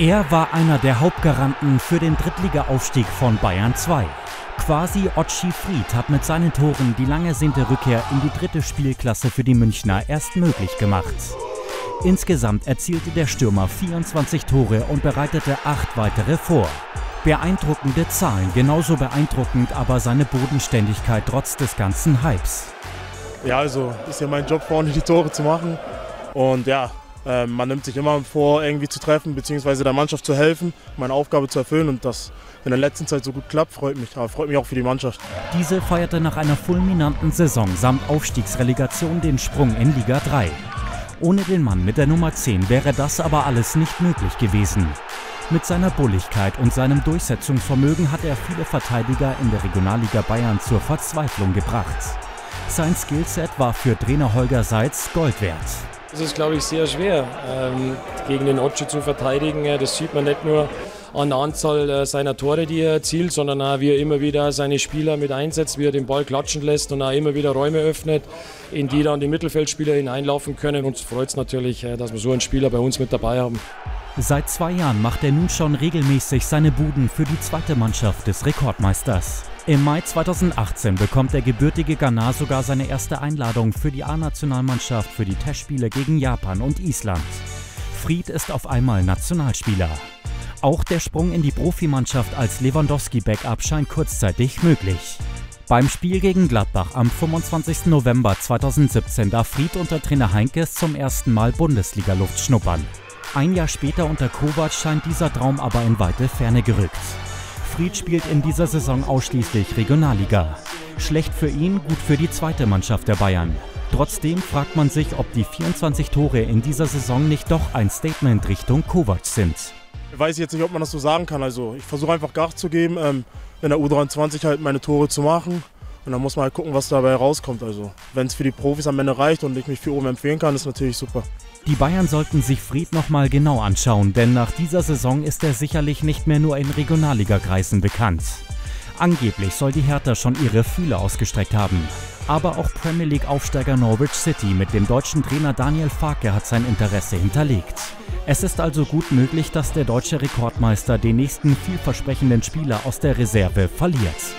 Er war einer der Hauptgaranten für den Drittliga-Aufstieg von Bayern 2. Kwasi Okyere Wriedt hat mit seinen Toren die lang ersehnte Rückkehr in die dritte Spielklasse für die Münchner erst möglich gemacht. Insgesamt erzielte der Stürmer 24 Tore und bereitete 8 weitere vor. Beeindruckende Zahlen, genauso beeindruckend aber seine Bodenständigkeit trotz des ganzen Hypes. Ja, also ist ja mein Job, vorne die Tore zu machen. Und ja, man nimmt sich immer vor, irgendwie zu treffen, beziehungsweise der Mannschaft zu helfen, meine Aufgabe zu erfüllen. Und das in der letzten Zeit so gut klappt, freut mich. Aber freut mich auch für die Mannschaft. Diese feierte nach einer fulminanten Saison samt Aufstiegsrelegation den Sprung in Liga 3. Ohne den Mann mit der Nummer 10 wäre das aber alles nicht möglich gewesen. Mit seiner Bulligkeit und seinem Durchsetzungsvermögen hat er viele Verteidiger in der Regionalliga Bayern zur Verzweiflung gebracht. Sein Skillset war für Trainer Holger Seitz Gold wert. Es ist, glaube ich, sehr schwer, gegen den Okyere zu verteidigen. Das sieht man nicht nur an der Anzahl seiner Tore, die er erzielt, sondern auch, wie er immer wieder seine Spieler mit einsetzt, wie er den Ball klatschen lässt und auch immer wieder Räume öffnet, in die dann die Mittelfeldspieler hineinlaufen können. Uns freut es natürlich, dass wir so einen Spieler bei uns mit dabei haben. Seit 2 Jahren macht er nun schon regelmäßig seine Buden für die zweite Mannschaft des Rekordmeisters. Im Mai 2018 bekommt der gebürtige Ghanaer sogar seine erste Einladung für die A-Nationalmannschaft für die Testspiele gegen Japan und Island. Wriedt ist auf einmal Nationalspieler. Auch der Sprung in die Profimannschaft als Lewandowski-Backup scheint kurzzeitig möglich. Beim Spiel gegen Gladbach am 25. November 2017 darf Wriedt unter Trainer Heinkes zum ersten Mal Bundesliga-Luft schnuppern. Ein Jahr später unter Kovac scheint dieser Traum aber in weite Ferne gerückt. Wriedt spielt in dieser Saison ausschließlich Regionalliga. Schlecht für ihn, gut für die zweite Mannschaft der Bayern. Trotzdem fragt man sich, ob die 24 Tore in dieser Saison nicht doch ein Statement Richtung Kovac sind. Ich weiß jetzt nicht, ob man das so sagen kann. Also ich versuche einfach Gas zu geben, in der U23 halt meine Tore zu machen. Und dann muss man halt gucken, was dabei rauskommt. Also wenn es für die Profis am Ende reicht und ich mich für oben empfehlen kann, ist natürlich super. Die Bayern sollten sich Wriedt nochmal genau anschauen, denn nach dieser Saison ist er sicherlich nicht mehr nur in Regionalligakreisen bekannt. Angeblich soll die Hertha schon ihre Fühler ausgestreckt haben. Aber auch Premier League-Aufsteiger Norwich City mit dem deutschen Trainer Daniel Farke hat sein Interesse hinterlegt. Es ist also gut möglich, dass der deutsche Rekordmeister den nächsten vielversprechenden Spieler aus der Reserve verliert.